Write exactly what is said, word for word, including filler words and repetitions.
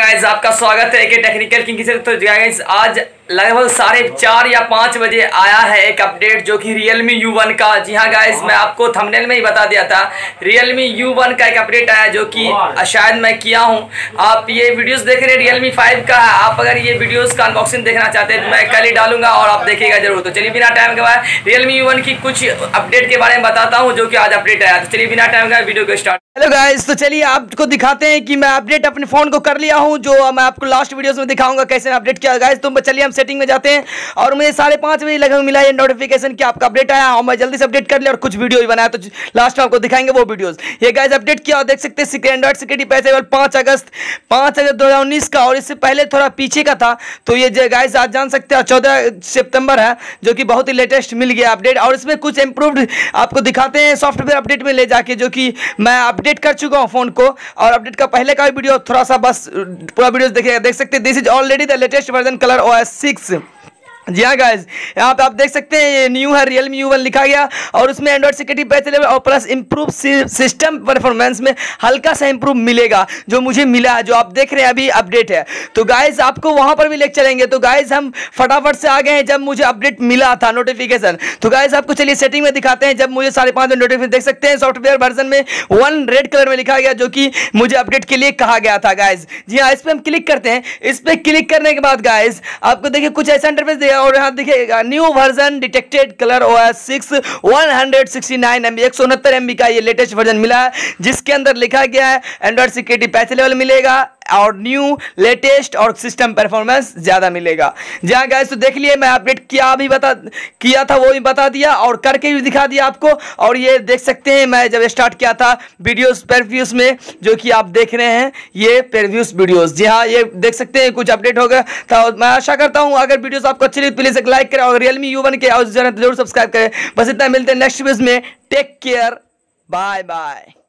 Guys आपका स्वागत है एक टेक्निकल किंग से। तो गाइस आज लगभग साढ़े चार या पाँच बजे आया है एक अपडेट जो कि Realme U वन का। जी हाँ गाइस, मैं आपको थंबनेल में ही बता दिया था Realme U वन का एक अपडेट आया जो कि शायद मैं किया हूँ। आप ये वीडियोस देख रहे हैं Realme फाइव का, आप अगर ये वीडियोस का अनबॉक्सिंग देखना चाहते हैं तो मैं कल ही डालूंगा और आप देखिएगा जरूर। तो चलिए बिना टाइम के बाद Realme U वन की कुछ अपडेट के बारे में बताता हूँ जो कि आज अपडेट आया। तो चलिए बिना टाइम के वीडियो को स्टार्ट। हेलो गाइस, तो चलिए आपको दिखाते हैं कि मैं अपडेट अपने फ़ोन को कर लिया हूं, जो मैं आपको लास्ट वीडियोस में दिखाऊंगा कैसे अपडेट किया। गाइस तो चलिए हम सेटिंग में जाते हैं और मुझे साढ़े पाँच बजे लगभग मिला ये नोटिफिकेशन कि आपका अपडेट आया और मैं जल्दी से अपडेट कर लिया और कुछ वीडियो भी बनाया, तो लास्ट में आपको दिखाएंगे वो वीडियोस। ये गाइस अपडेट किया और देख सकते हैं एंड्रॉइड सिक्योरिटी पैसेबल पाँच अगस्त पाँच अगस्त दो हज़ार उन्नीस का, और इससे पहले थोड़ा पीछे का था। तो ये गाइस आप जान सकते हैं चौदह सितंबर है जो कि बहुत ही लेटेस्ट मिल गया अपडेट, और इसमें कुछ इंप्रूव्ड आपको दिखाते हैं सॉफ्टवेयर अपडेट में ले जाके, जो कि मैं अपडेट कर चुका हूँ फ़ोन को। और अपडेट का पहले का वीडियो थोड़ा सा बस पूरा वीडियो देखिएगा, देख सकते हैं this is already the latest version ColorOS six. जी हाँ गाइज, यहाँ पे आप देख सकते हैं ये न्यू है Realme U वन लिखा गया और उसमें एंड्रॉइड सिक्योरिटी पैच लेवल और प्लस इंप्रूव सिस्टम परफॉर्मेंस में हल्का सा इंप्रूव मिलेगा जो मुझे मिला है, जो आप देख रहे हैं अभी अपडेट है। तो गाइज आपको वहाँ पर भी लेकर चलेंगे। तो गाइज हम फटाफट से आ गए हैं जब मुझे अपडेट मिला था नोटिफिकेशन। तो गाइज आपको चलिए सेटिंग में दिखाते हैं जब मुझे साढ़े पाँच बजे नोटिफिकेशन देख सकते हैं सॉफ्टवेयर वर्जन में वन रेड कलर में लिखा गया जो कि मुझे अपडेट के लिए कहा गया था। गाइज जी हाँ, इस पर हम क्लिक करते हैं। इस पर क्लिक करने के बाद गाइज आपको देखिए कुछ ऐसा इंटरफेस दिया और यहाँ देखिएगा new version detected ColorOS six one sixty nine M B एक सौ उनहत्तर एम बी का ये लेटेस्ट वर्जन मिला है, जिसके अंदर लिखा गया है एंड्रॉइड सिक्योरिटी पैच लेवल मिलेगा और न्यू लेटेस्ट और सिस्टम परफॉर्मेंस ज़्यादा मिलेगा। जी हाँ गाइस, तो देख लिए मैं अपडेट किया भी बता किया था वो भी बता दिया और करके भी दिखा दिया आपको। और ये देख सकते हैं मैं जब स्टार्ट किया था वीडियोस प्रीव्यूज में जो कि आप देख रहे हैं ये प्रीव्यूज वीडियोस। जी हाँ, ये देख सकते हैं कुछ अपडेट हो गया था। मैं आशा करता हूँ अगर वीडियोज़ आपको अच्छी लगी प्लीज़ एक लाइक करें और Realme U वन के और जरूर सब्सक्राइब करें। बस इतना, मिलते हैं नेक्स्ट वीडियोज़ में। Take care, bye bye.